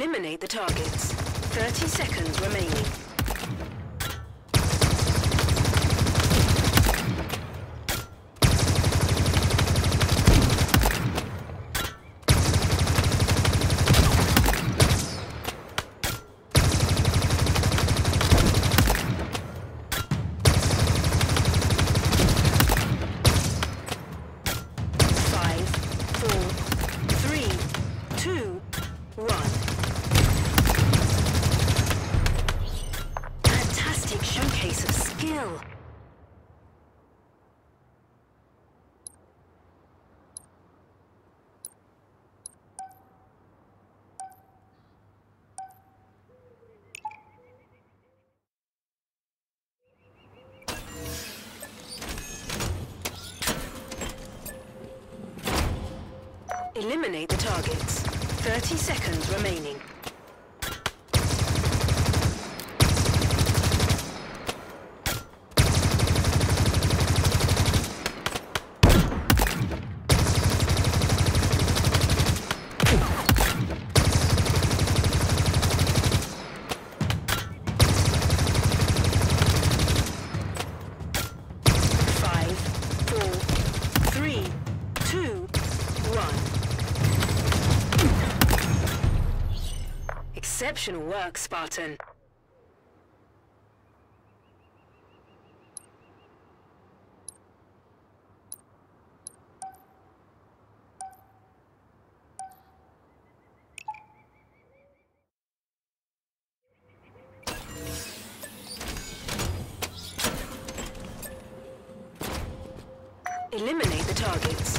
Eliminate the targets. 30 seconds remaining. Eliminate the targets. 30 seconds remaining. Exceptional work, Spartan. Eliminate the targets.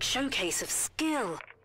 Showcase of skill.